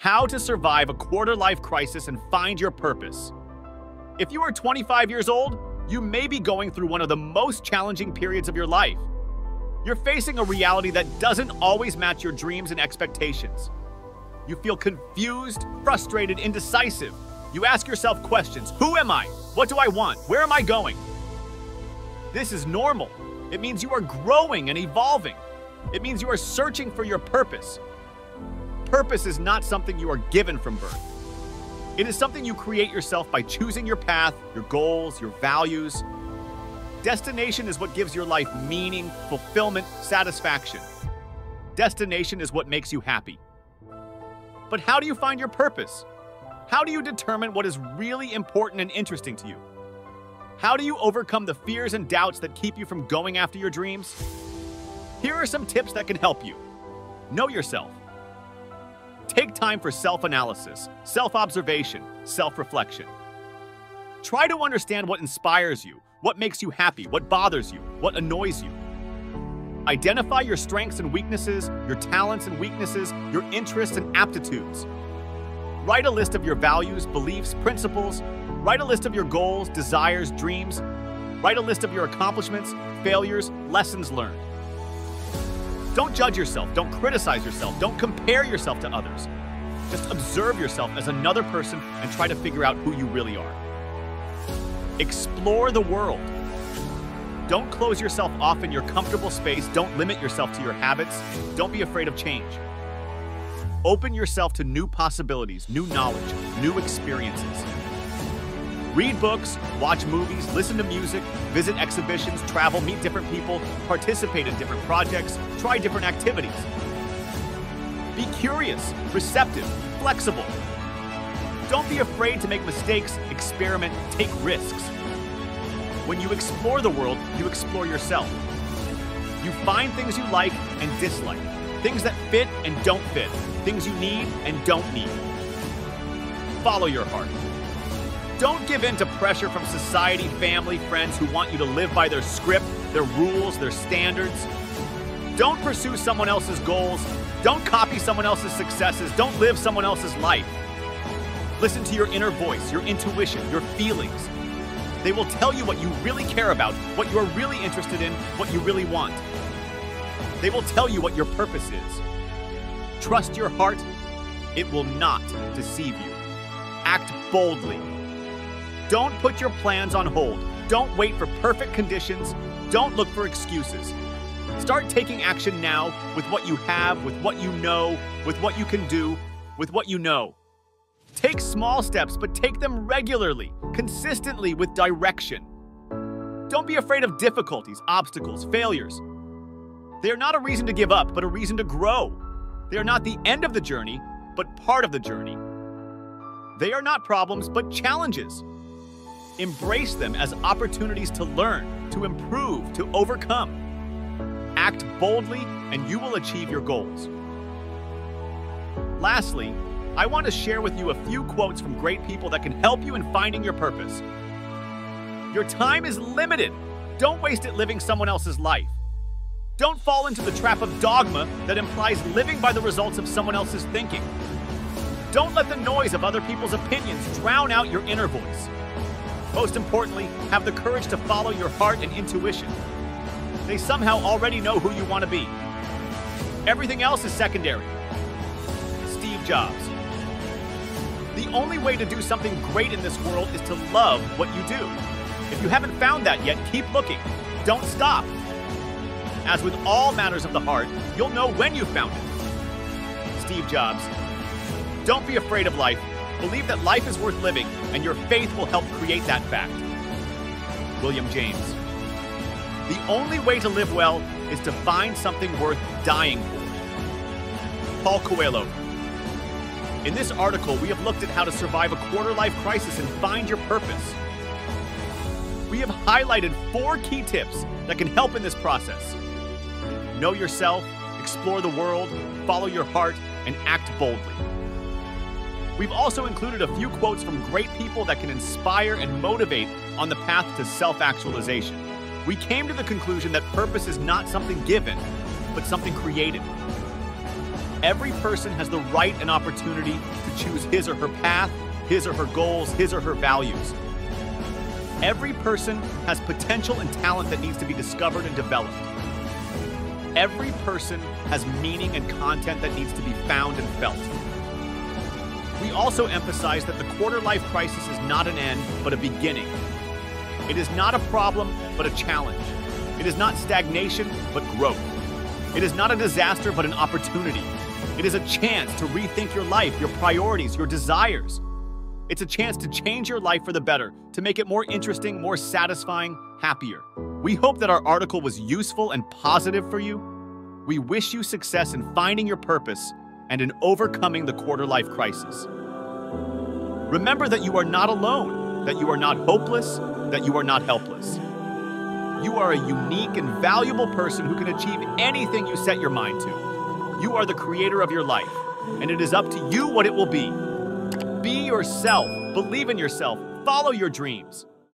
How to survive a quarter-life crisis and find your purpose. If you are 25 years old, you may be going through one of the most challenging periods of your life. You're facing a reality that doesn't always match your dreams and expectations. You feel confused, frustrated, indecisive. You ask yourself questions. Who am I? What do I want? Where am I going? This is normal. It means you are growing and evolving. It means you are searching for your purpose. Purpose is not something you are given from birth. It is something you create yourself by choosing your path, your goals, your values. Destination is what gives your life meaning, fulfillment, satisfaction. Destination is what makes you happy. But how do you find your purpose? How do you determine what is really important and interesting to you? How do you overcome the fears and doubts that keep you from going after your dreams? Here are some tips that can help you. Know yourself. Take time for self-analysis, self-observation, self-reflection. Try to understand what inspires you, what makes you happy, what bothers you, what annoys you. Identify your strengths and weaknesses, your talents and weaknesses, your interests and aptitudes. Write a list of your values, beliefs, principles. Write a list of your goals, desires, dreams. Write a list of your accomplishments, failures, lessons learned. Don't judge yourself, don't criticize yourself, don't compare yourself to others. Just observe yourself as another person and try to figure out who you really are. Explore the world. Don't close yourself off in your comfortable space, don't limit yourself to your habits, don't be afraid of change. Open yourself to new possibilities, new knowledge, new experiences. Read books, watch movies, listen to music, visit exhibitions, travel, meet different people, participate in different projects, try different activities. Be curious, receptive, flexible. Don't be afraid to make mistakes, experiment, take risks. When you explore the world, you explore yourself. You find things you like and dislike, things that fit and don't fit, things you need and don't need. Follow your heart. Don't give in to pressure from society, family, friends who want you to live by their script, their rules, their standards. Don't pursue someone else's goals. Don't copy someone else's successes. Don't live someone else's life. Listen to your inner voice, your intuition, your feelings. They will tell you what you really care about, what you are really interested in, what you really want. They will tell you what your purpose is. Trust your heart. It will not deceive you. Act boldly. Don't put your plans on hold. Don't wait for perfect conditions. Don't look for excuses. Start taking action now with what you have, with what you know, with what you can do, with what you know. Take small steps, but take them regularly, consistently with direction. Don't be afraid of difficulties, obstacles, failures. They are not a reason to give up, but a reason to grow. They are not the end of the journey, but part of the journey. They are not problems, but challenges. Embrace them as opportunities to learn, to improve, to overcome. Act boldly and you will achieve your goals. Lastly, I want to share with you a few quotes from great people that can help you in finding your purpose. Your time is limited. Don't waste it living someone else's life. Don't fall into the trap of dogma that implies living by the results of someone else's thinking. Don't let the noise of other people's opinions drown out your inner voice. Most importantly, have the courage to follow your heart and intuition. They somehow already know who you want to be. Everything else is secondary. Steve Jobs. The only way to do something great in this world is to love what you do. If you haven't found that yet, keep looking. Don't stop. As with all matters of the heart, you'll know when you found it. Steve Jobs. Don't be afraid of life. Believe that life is worth living, and your faith will help create that fact. William James. The only way to live well is to find something worth dying for. Paul Coelho. In this article, we have looked at how to survive a quarter-life crisis and find your purpose. We have highlighted 4 key tips that can help in this process. Know yourself, explore the world, follow your heart, and act boldly. We've also included a few quotes from great people that can inspire and motivate on the path to self-actualization. We came to the conclusion that purpose is not something given, but something created. Every person has the right and opportunity to choose his or her path, his or her goals, his or her values. Every person has potential and talent that needs to be discovered and developed. Every person has meaning and content that needs to be found and felt. We also emphasize that the quarter-life crisis is not an end, but a beginning. It is not a problem, but a challenge. It is not stagnation, but growth. It is not a disaster, but an opportunity. It is a chance to rethink your life, your priorities, your desires. It's a chance to change your life for the better, to make it more interesting, more satisfying, happier. We hope that our article was useful and positive for you. We wish you success in finding your purpose and in overcoming the quarter-life crisis. Remember that you are not alone, that you are not hopeless, that you are not helpless. You are a unique and valuable person who can achieve anything you set your mind to. You are the creator of your life, and it is up to you what it will be. Be yourself, believe in yourself, follow your dreams.